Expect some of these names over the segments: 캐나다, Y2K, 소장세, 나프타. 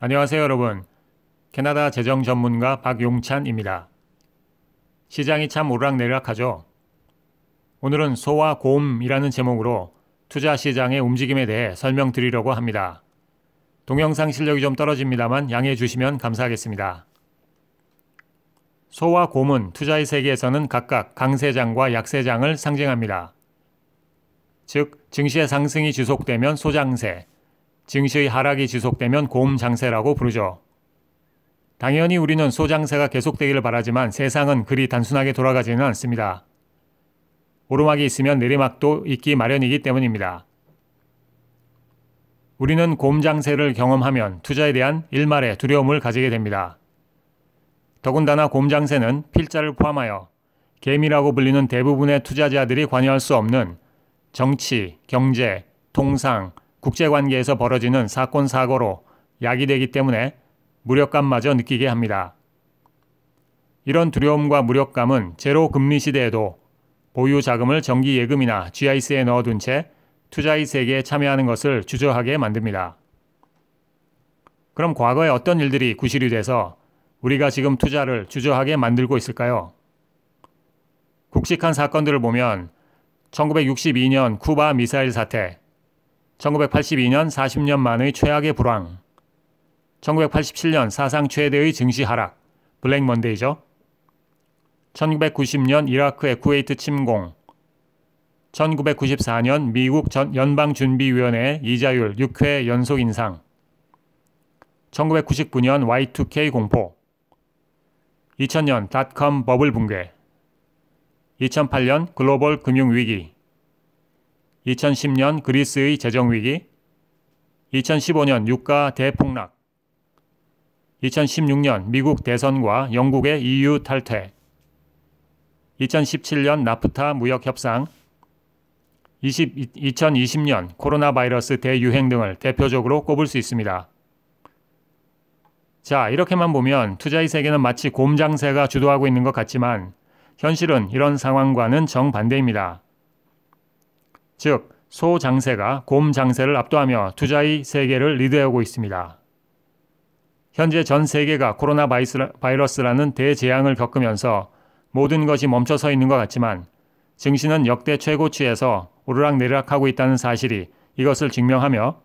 안녕하세요 여러분. 캐나다 재정 전문가 박용찬입니다. 시장이 참 오락내락하죠. 오늘은 소와 곰이라는 제목으로 투자 시장의 움직임에 대해 설명드리려고 합니다. 동영상 실력이 좀 떨어집니다만 양해해 주시면 감사하겠습니다. 소와 곰은 투자의 세계에서는 각각 강세장과 약세장을 상징합니다. 즉, 증시의 상승이 지속되면 소장세, 증시의 하락이 지속되면 곰장세라고 부르죠. 당연히 우리는 소장세가 계속되기를 바라지만 세상은 그리 단순하게 돌아가지는 않습니다. 오르막이 있으면 내리막도 있기 마련이기 때문입니다. 우리는 곰장세를 경험하면 투자에 대한 일말의 두려움을 가지게 됩니다. 더군다나 곰장세는 필자를 포함하여 개미라고 불리는 대부분의 투자자들이 관여할 수 없는 정치, 경제, 통상, 국제관계에서 벌어지는 사건 사고로 약이 되기 때문에 무력감마저 느끼게 합니다. 이런 두려움과 무력감은 제로 금리 시대에도 보유 자금을 정기 예금이나 GIC에 넣어둔 채 투자의 세계에 참여하는 것을 주저하게 만듭니다. 그럼 과거에 어떤 일들이 구실이 돼서 우리가 지금 투자를 주저하게 만들고 있을까요? 굵직한 사건들을 보면 1962년 쿠바 미사일 사태, 1982년 40년 만의 최악의 불황, 1987년 사상 최대의 증시 하락, 블랙 먼데이죠. 1990년 이라크의 쿠웨이트 침공, 1994년 미국 연방준비위원회의 이자율 6회 연속 인상, 1999년 Y2K 공포, 2000년 닷컴 버블 붕괴, 2008년 글로벌 금융위기, 2010년 그리스의 재정위기, 2015년 유가 대폭락, 2016년 미국 대선과 영국의 EU 탈퇴, 2017년 나프타 무역협상, 2020년 코로나 바이러스 대유행 등을 대표적으로 꼽을 수 있습니다. 자, 이렇게만 보면 투자의 세계는 마치 곰장세가 주도하고 있는 것 같지만 현실은 이런 상황과는 정반대입니다. 즉, 소장세가 곰장세를 압도하며 투자의 세계를 리드하고 있습니다. 현재 전 세계가 코로나 바이러스라는 대재앙을 겪으면서 모든 것이 멈춰서 있는 것 같지만 증시는 역대 최고치에서 오르락내리락하고 있다는 사실이 이것을 증명하며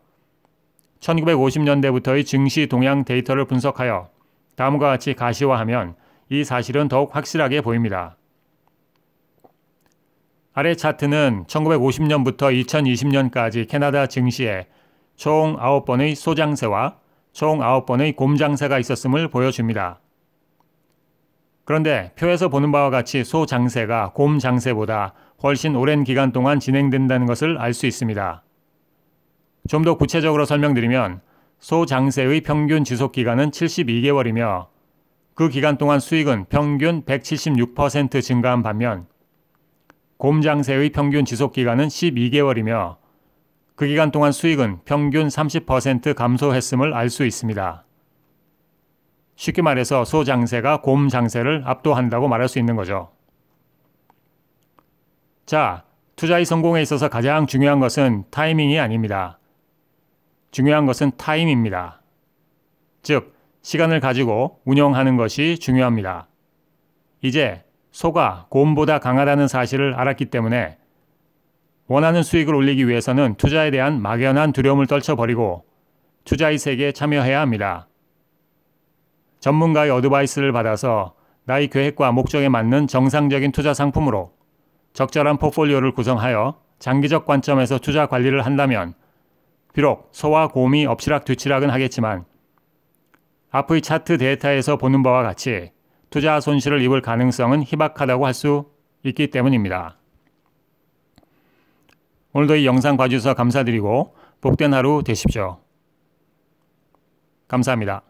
1950년대부터의 증시 동향 데이터를 분석하여 다음과 같이 가시화하면 이 사실은 더욱 확실하게 보입니다. 아래 차트는 1950년부터 2020년까지 캐나다 증시에 총 9번의 소장세와 총 9번의 곰장세가 있었음을 보여줍니다. 그런데 표에서 보는 바와 같이 소장세가 곰장세보다 훨씬 오랜 기간 동안 진행된다는 것을 알 수 있습니다. 좀 더 구체적으로 설명드리면 소장세의 평균 지속기간은 72개월이며 그 기간 동안 수익은 평균 176% 증가한 반면 곰장세의 평균 지속기간은 12개월이며 그 기간 동안 수익은 평균 30% 감소했음을 알 수 있습니다. 쉽게 말해서 소장세가 곰장세를 압도한다고 말할 수 있는 거죠. 자, 투자의 성공에 있어서 가장 중요한 것은 타이밍이 아닙니다. 중요한 것은 타임입니다. 즉, 시간을 가지고 운영하는 것이 중요합니다. 이제 소가 곰보다 강하다는 사실을 알았기 때문에 원하는 수익을 올리기 위해서는 투자에 대한 막연한 두려움을 떨쳐버리고 투자의 세계에 참여해야 합니다. 전문가의 어드바이스를 받아서 나의 계획과 목적에 맞는 정상적인 투자 상품으로 적절한 포트폴리오를 구성하여 장기적 관점에서 투자 관리를 한다면 비록 소와 곰이 엎치락뒤치락은 하겠지만 앞의 차트 데이터에서 보는 바와 같이 투자 손실을 입을 가능성은 희박하다고 할 수 있기 때문입니다. 오늘도 이 영상 봐주셔서 감사드리고 복된 하루 되십시오. 감사합니다.